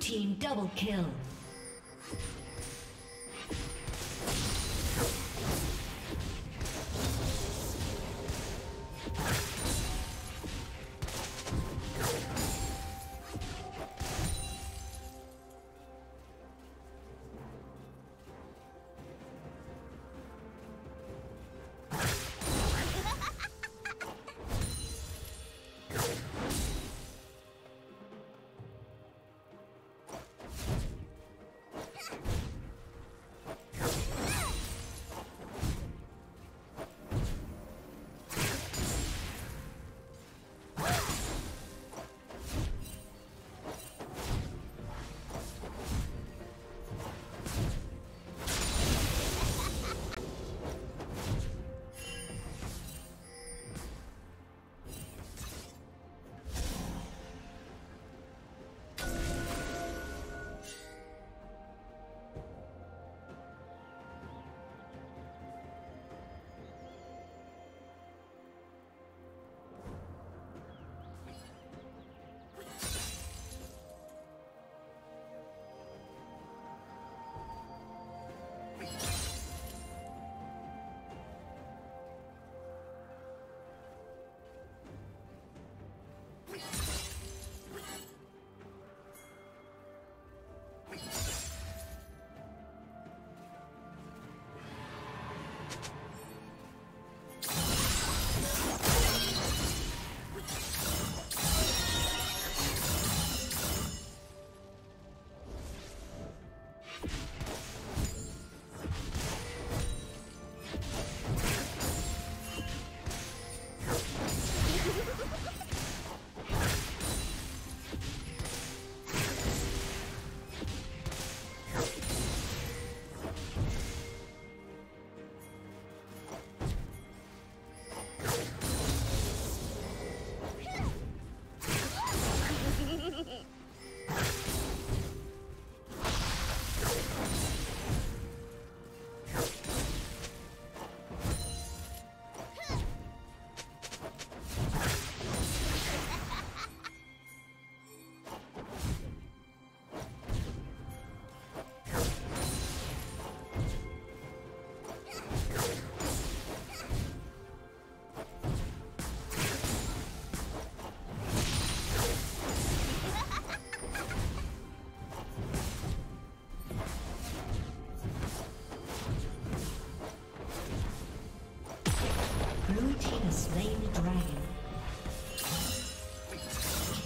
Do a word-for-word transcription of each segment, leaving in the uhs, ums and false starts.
team double kill.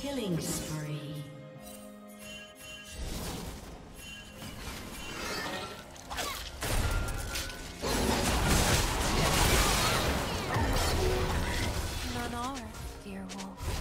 Killing spree. None are, dear wolf.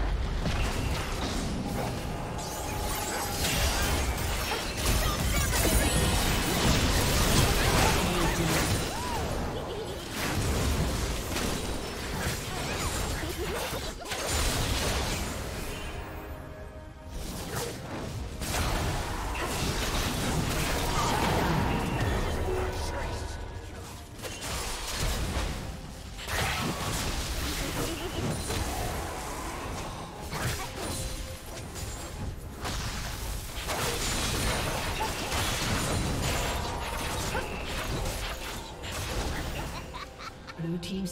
Blue team's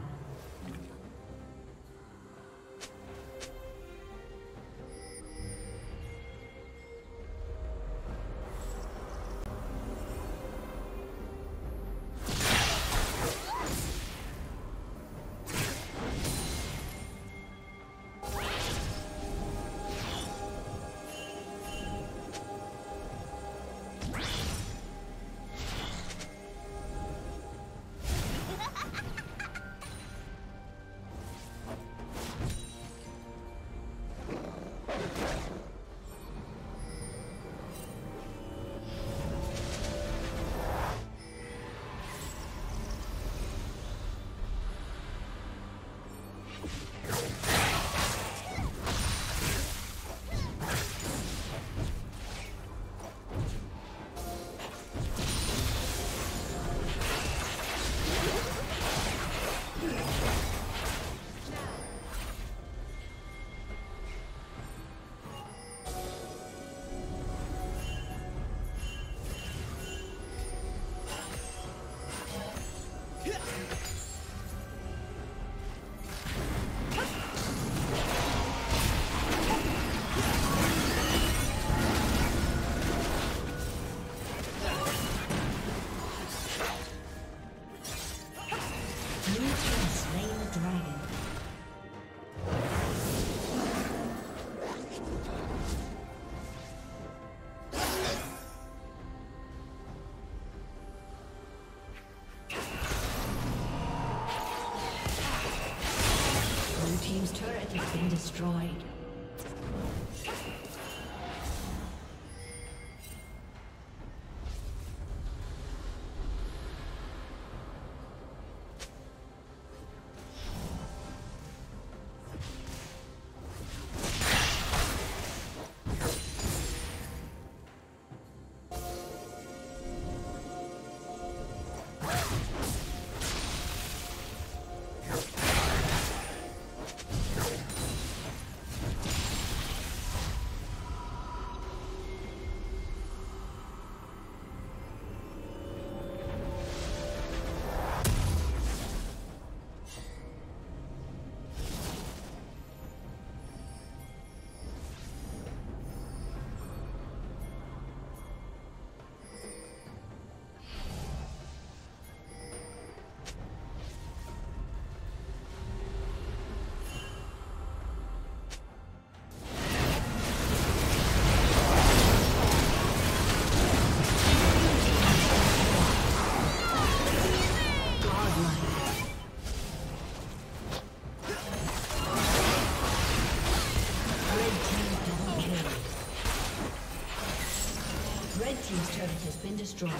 Destroyed. Team's turret has been destroyed.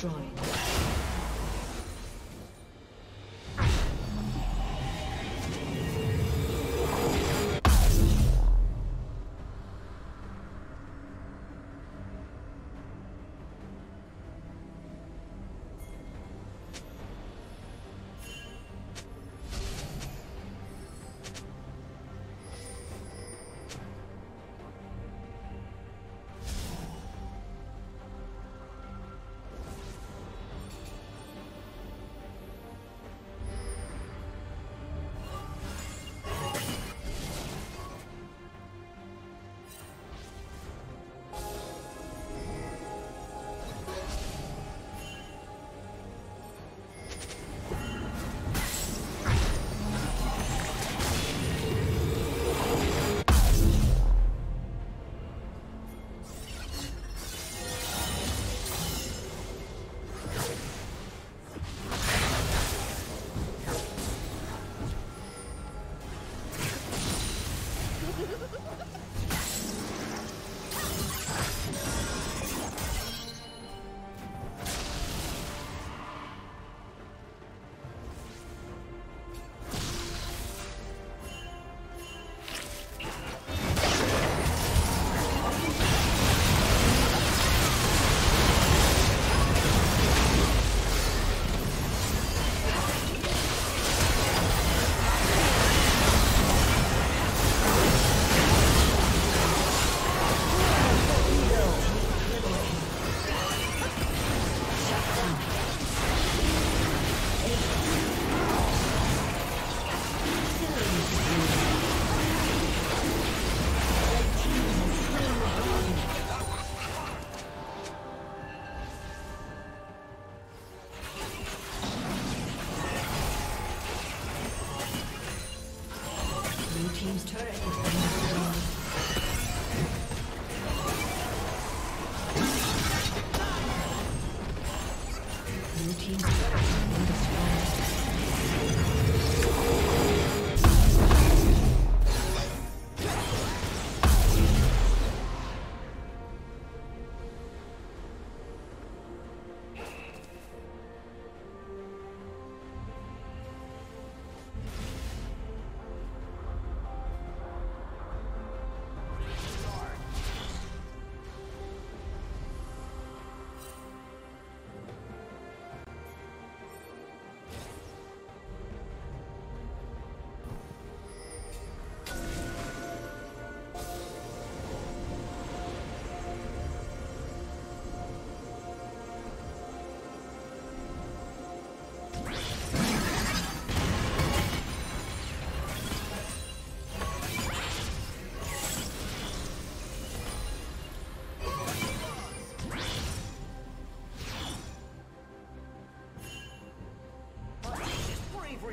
destroyed.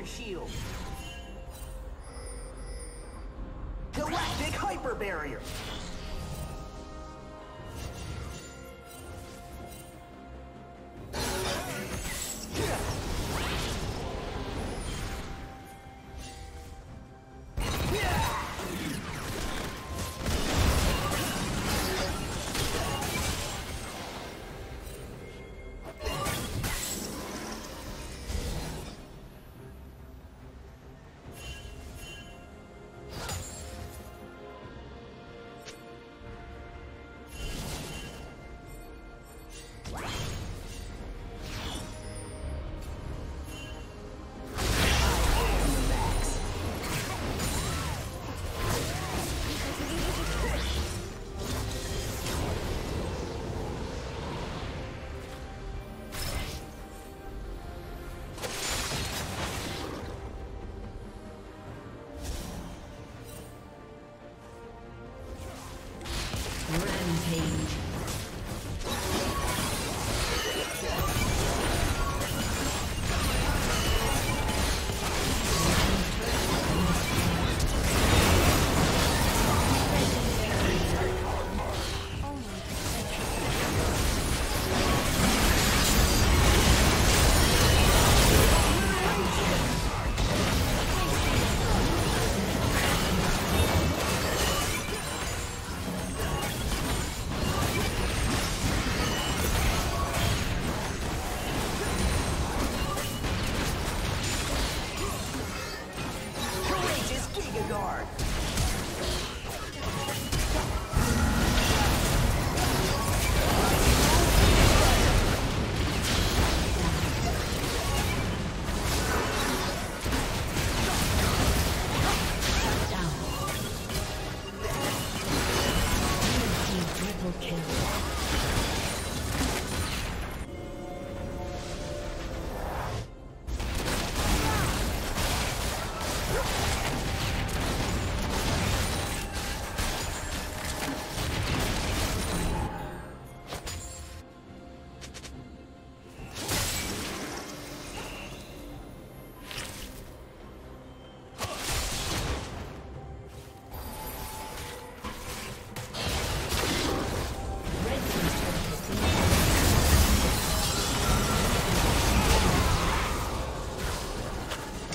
Shield. Galactic Hyper Barrier.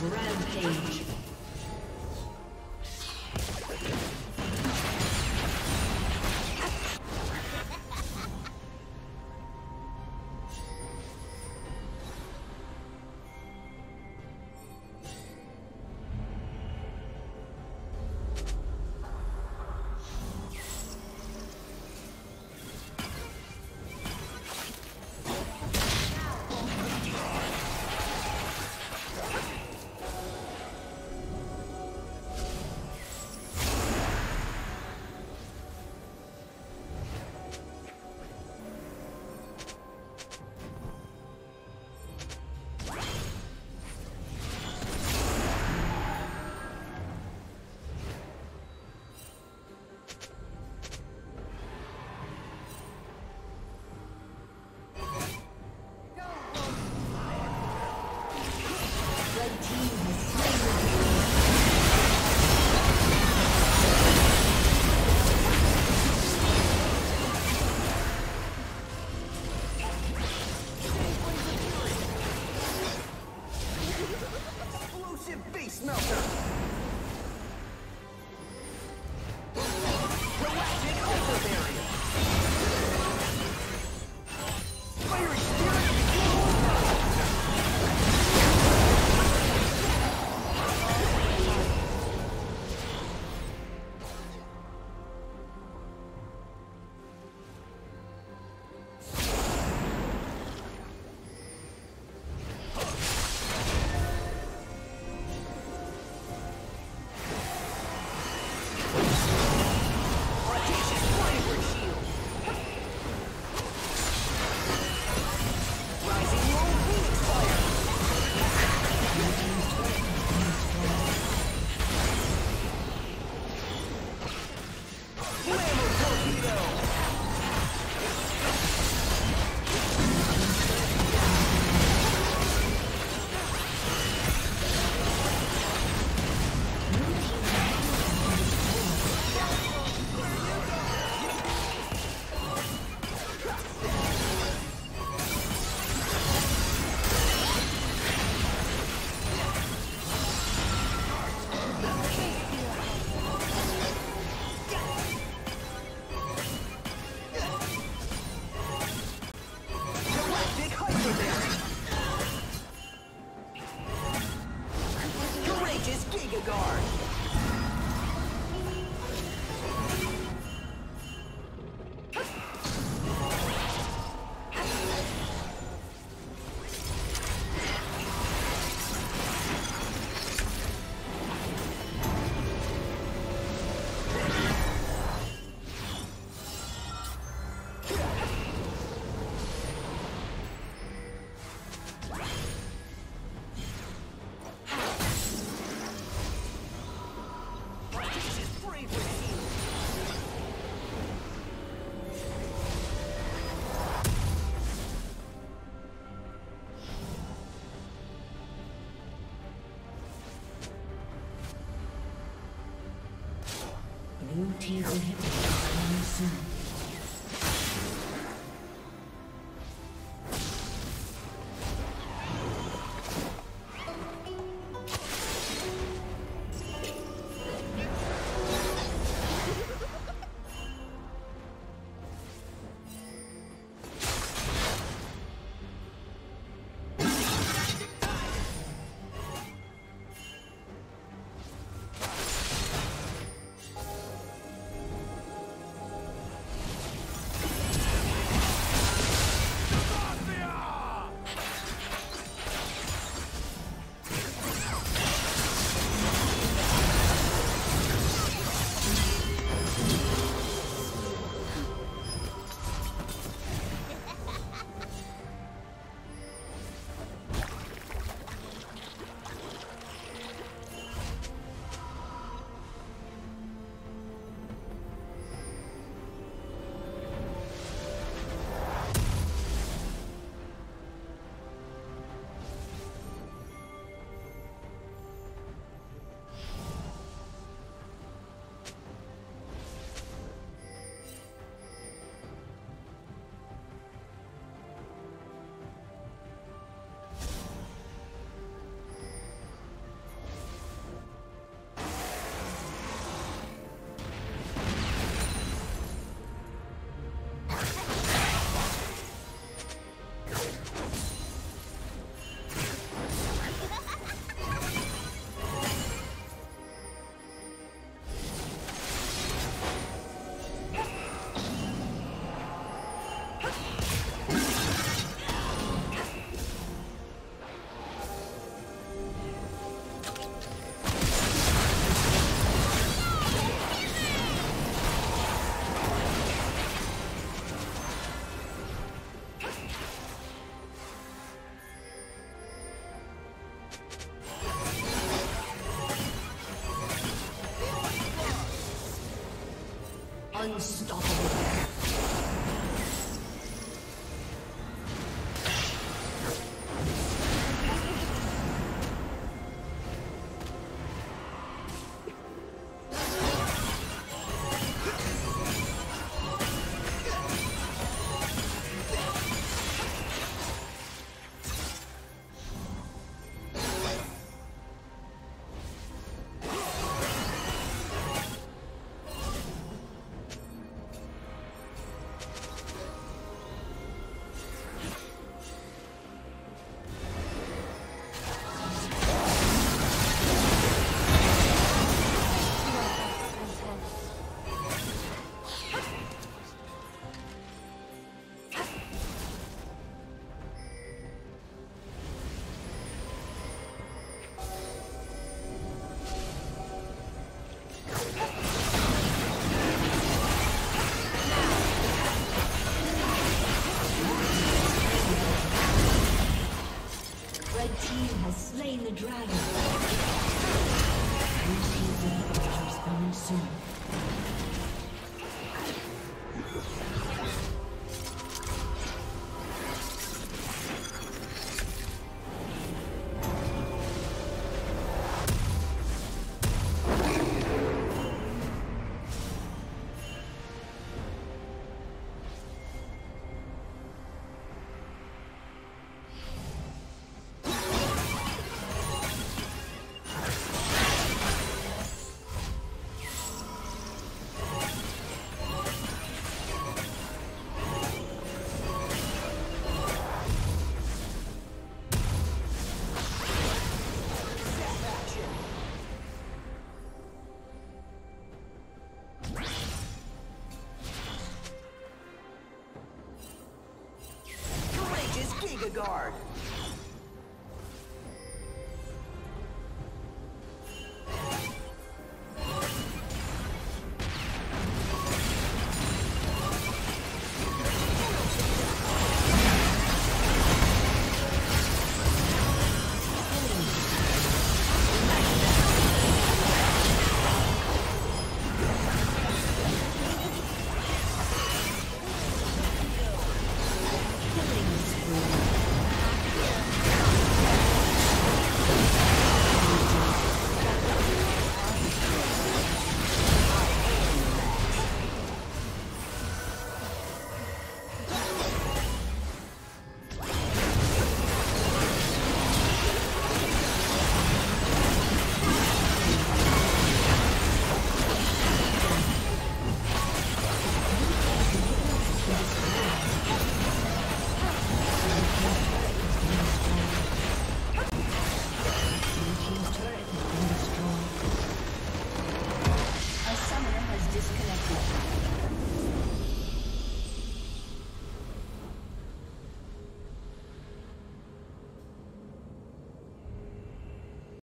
Rampage. Blue team inhibitor coming soon. Unstoppable. Guard. Disconnected.